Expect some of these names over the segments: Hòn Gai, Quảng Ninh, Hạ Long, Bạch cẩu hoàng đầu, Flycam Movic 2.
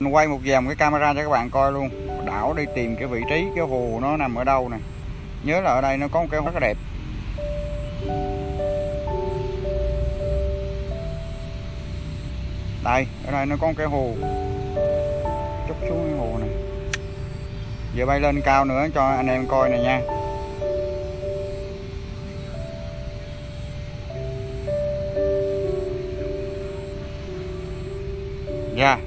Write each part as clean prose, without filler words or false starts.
Mình quay một vòng cái camera cho các bạn coi luôn, đảo đi tìm cái vị trí cái hồ nó nằm ở đâu nè. Nhớ là ở đây nó có một cái hồ rất là đẹp. Đây, ở đây nó có một cái hồ. Chút xuống cái hồ này. Giờ bay lên cao nữa cho anh em coi nè nha. Dạ. Yeah.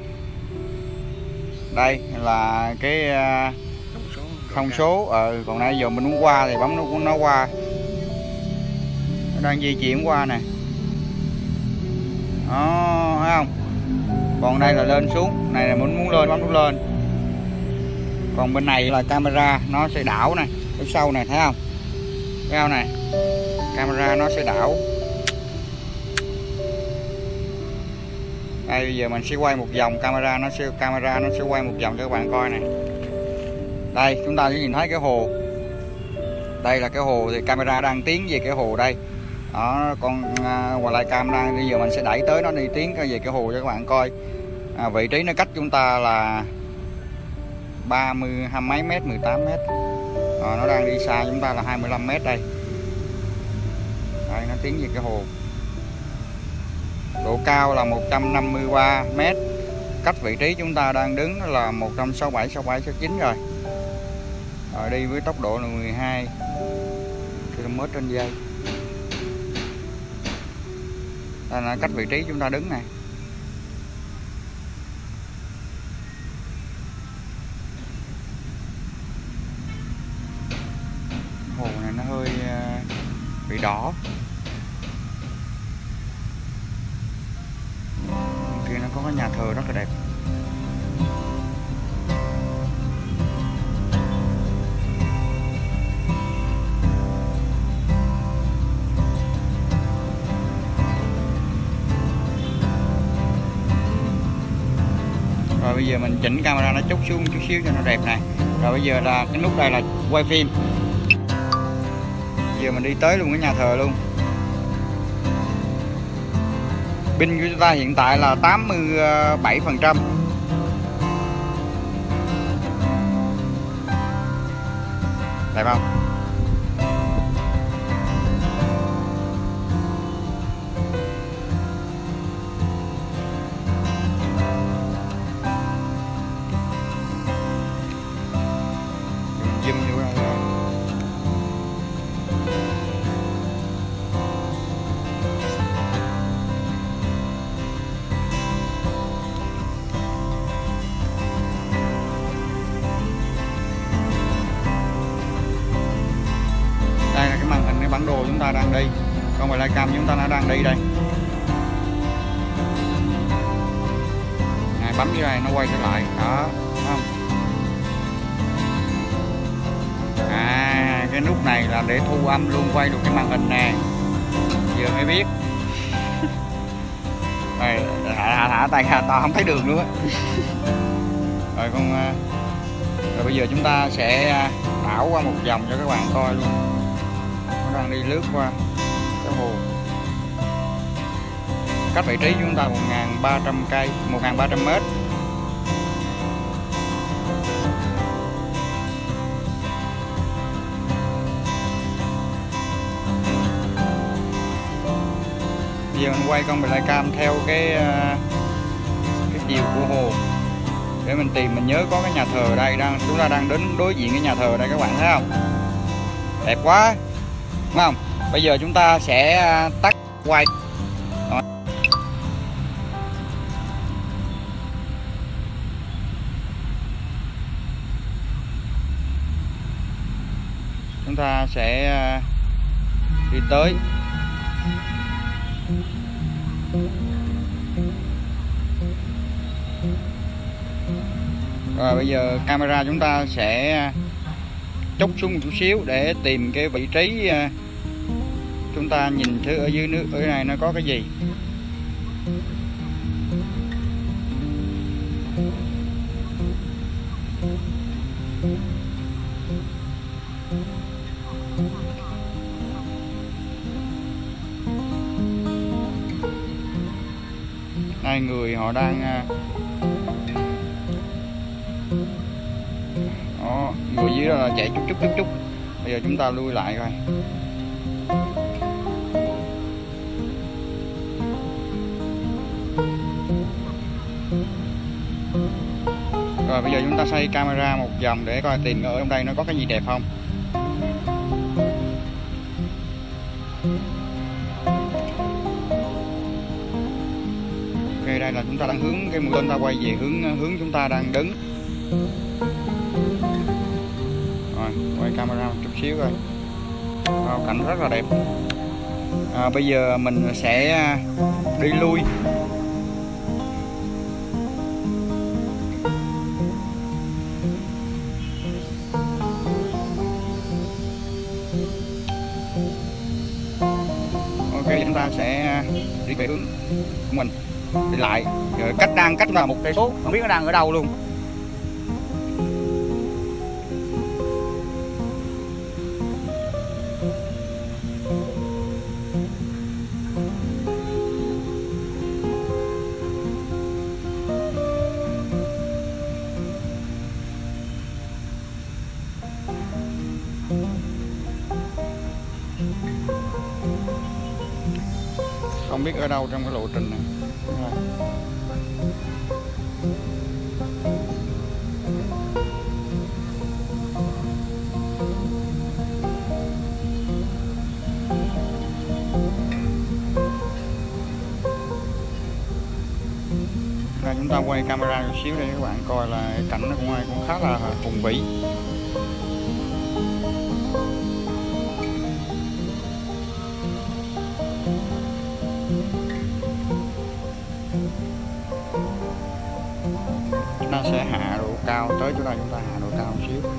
Đây là cái thông số còn nãy giờ mình muốn qua thì bấm nó qua. Nó đang di chuyển qua nè. Đó, thấy không? Còn đây là lên xuống, này là mình muốn lên bấm nút lên. Còn bên này là camera nó sẽ đảo nè, bên sau này thấy không? Thấy không này? Camera nó sẽ đảo. Đây bây giờ mình sẽ quay một vòng, camera nó sẽ quay một vòng cho các bạn coi nè. Đây chúng ta sẽ nhìn thấy cái hồ. Đây là cái hồ thì camera đang tiến về cái hồ đây. Đó, con Flycam đang bây giờ mình sẽ đẩy tới nó đi tiến về cái hồ cho các bạn coi. Vị trí nó cách chúng ta là 30 mấy mét, 18 mét. Nó đang đi xa chúng ta là 25 mét đây. Đây nó tiến về cái hồ. Độ cao là 153 mét. Cách vị trí chúng ta đang đứng là 167, 67, 69 rồi. Rồi đi với tốc độ là 12 km/h. Đây là cách vị trí chúng ta đứng này. Hồ này nó hơi bị đỏ. Có nhà thờ rất là đẹp. Rồi bây giờ mình chỉnh camera nó chút xuống chút xíu cho nó đẹp này. Rồi bây giờ là cái nút đây là quay phim. Giờ mình đi tới luôn cái nhà thờ luôn. Pin của chúng ta hiện tại là 87%. Đẹp không? Zoom vô đây. Bản đồ chúng ta đang đi, còn Flycam chúng ta đã đang đi đây này, bấm như này nó quay trở lại đó, thấy không? Cái nút này là để thu âm luôn, quay được cái màn hình nè, giờ mới biết. Rồi thả tay ra, tao không thấy đường nữa. Rồi con, rồi bây giờ chúng ta sẽ đảo qua một vòng cho các bạn coi luôn. Đang đi lướt qua cái hồ. Cách vị trí chúng ta 1.300 mét. Bây giờ mình quay con Flycam theo cái chiều của hồ để mình tìm. Mình nhớ có cái nhà thờ đây, chúng ta đang đến đối diện cái nhà thờ đây các bạn thấy không? Đẹp quá. Đúng không? Bây giờ chúng ta sẽ tắt quay. Đó. Chúng ta sẽ đi tới. Rồi bây giờ camera chúng ta sẽ chốc xuống một chút xíu để tìm cái vị trí chúng ta nhìn thứ ở dưới nước ở này nó có cái gì. Hai người họ đang Đó, người dưới đó là chạy chút chút. Bây giờ chúng ta lui lại coi. Rồi bây giờ chúng ta xoay camera một vòng để coi tìm ở trong đây nó có cái gì đẹp không. Ok, đây là chúng ta đang hướng cái mũi tên ta quay về hướng chúng ta đang đứng. Rồi quay camera một chút xíu coi. Cảnh rất là đẹp. Bây giờ mình sẽ đi lui. Ok, chúng ta sẽ đi về hướng của mình, đi lại. Rồi cách là một cây số, không biết nó đang ở đâu luôn. Không biết ở đâu trong cái lộ trình này. Và chúng ta quay camera một xíu để các bạn coi là cảnh nó cũng khá là hùng vĩ. Chúng ta sẽ hạ độ cao tới chỗ này, chúng ta hạ độ cao một xíu.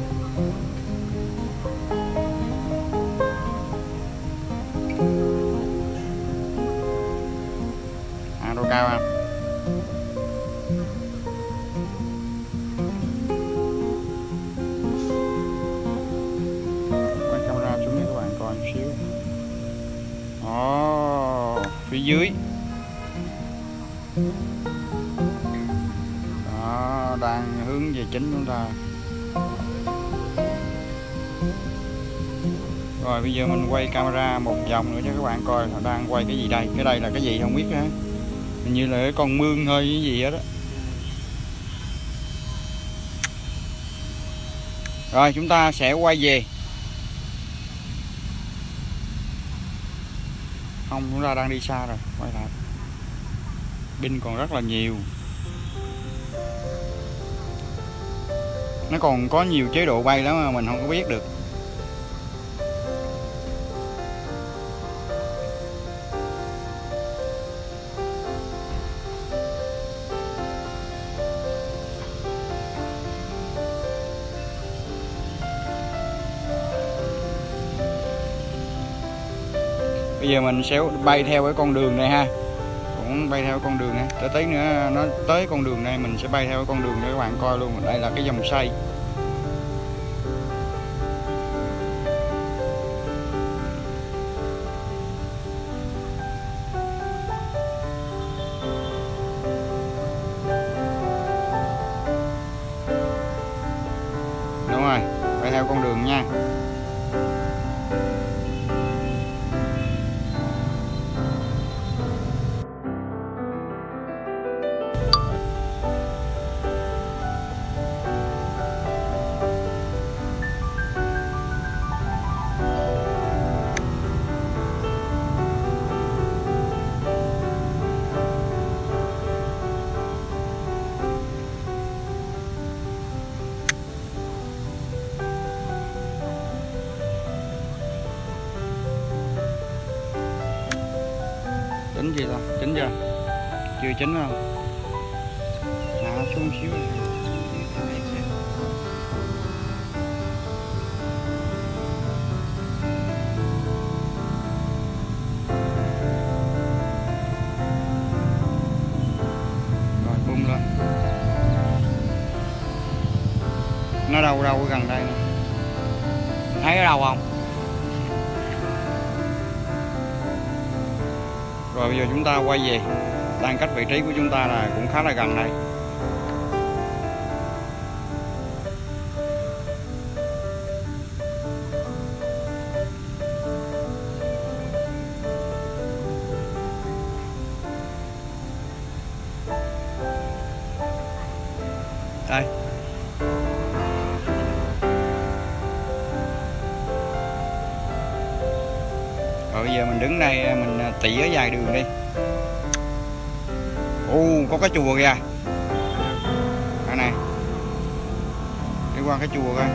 Hạ độ cao anh. Quay camera xuống để các bạn coi một xíu. Ồ, phía dưới. Đang hướng về chính chúng ta. Rồi bây giờ mình quay camera một vòng nữa cho các bạn coi là đang quay cái gì đây. Cái đây là cái gì không biết nữa. Hình như là cái con mương hơi cái gì đó. Rồi chúng ta sẽ quay về. Không, chúng ta đang đi xa rồi. Quay lại. Pin còn rất là nhiều. Nó còn có nhiều chế độ bay lắm mà mình không có biết được. Bây giờ mình sẽ bay theo cái con đường này ha. Bay theo con đường này, tới nữa nó tới con đường này mình sẽ bay theo con đường để các bạn coi luôn. Đây là cái dòng xoay. Đúng rồi, bay theo con đường nha. Tính gì ta? Tính chưa? Chưa chín không? Hạ xuống xíu. Rồi bung lên. Nó đâu gần đây. Thấy ở đâu không? Rồi bây giờ chúng ta quay về. Đang cách vị trí của chúng ta là cũng khá là gần này. Đây. Rồi bây giờ mình đứng đây mình tỉ ở dài đường đi. Ô, có cái chùa kìa. Đây này. Đi qua cái chùa coi.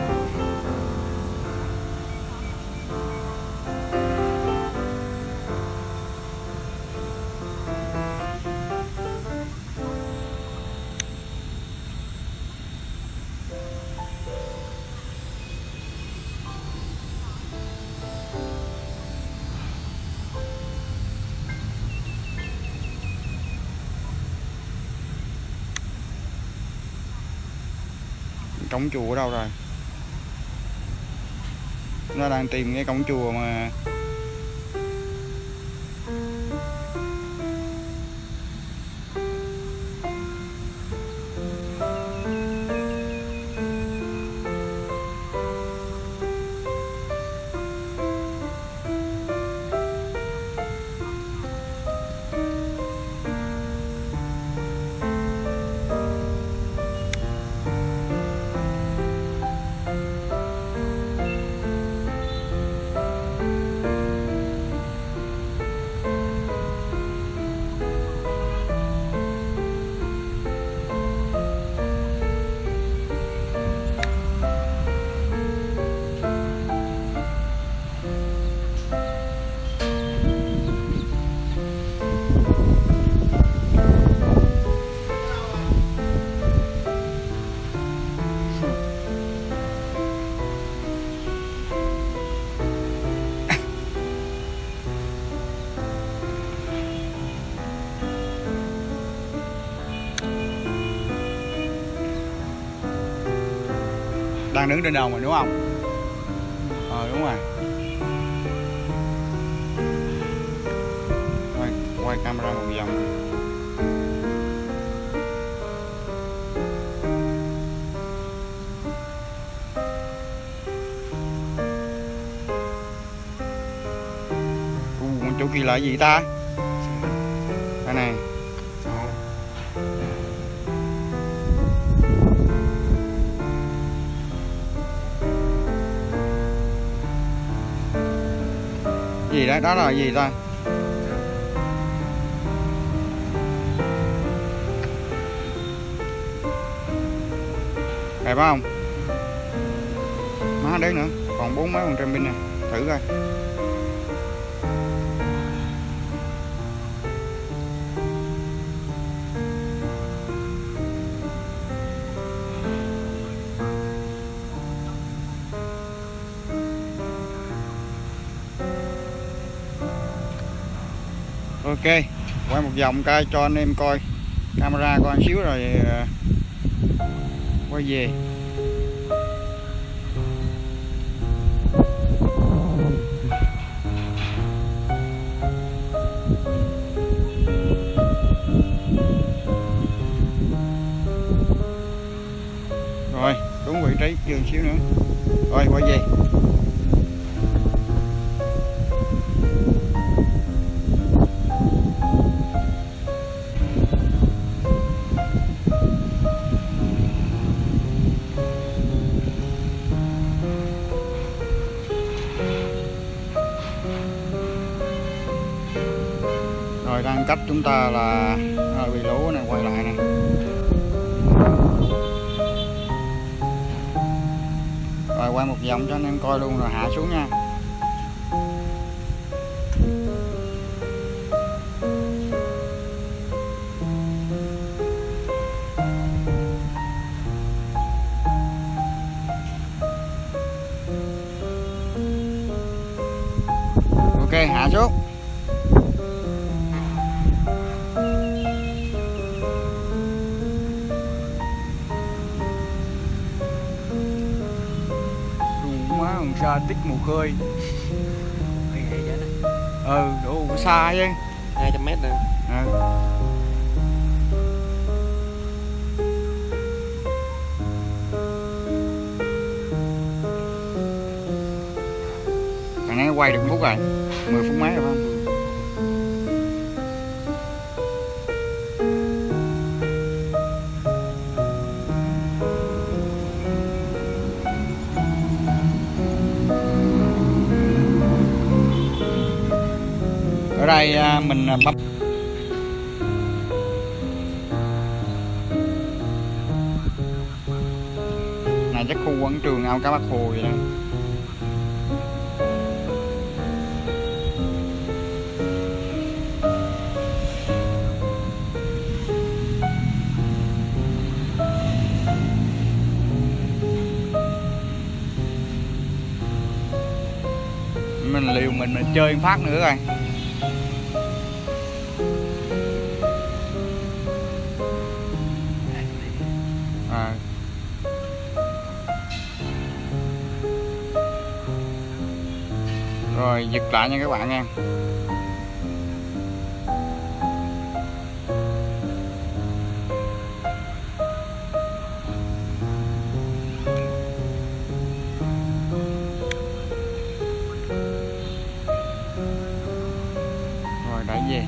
Cổng chùa ở đâu rồi? Nó đang tìm cái cổng chùa mà. Đang đứng trên đầu mình đúng không? Đúng rồi. Quay camera một vòng. Con chỗ kia là gì ta? Đây này. Gì đó, đó là gì ta? Đẹp không? Má đến nữa, còn 40% pin nè, thử coi. Ok, quay một vòng coi cho anh em coi camera coi xíu rồi quay về. Rồi, đúng vị trí trường xíu nữa. Rồi quay về. Rồi đang cách chúng ta là bị lố này, quay lại này. Rồi quay một vòng cho anh em coi luôn rồi hạ xuống nha. Ok, hạ xuống. Ra tích mù khơi. Ừ, đủ xa chứ. 200 m nè. Hồi nãy quay được phút rồi, 10 phút mấy rồi không? tay mình bấm. Này chắc khu quảng trường ao cá Bác Hồ vậy đó. Mình liều mình chơi phát nữa rồi. Rồi giật lại nha các bạn nha. Đã về.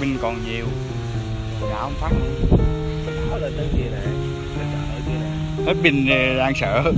Binh còn nhiều, đã không phát nữa. Đó là tới kia nè, hết pin đang sợ.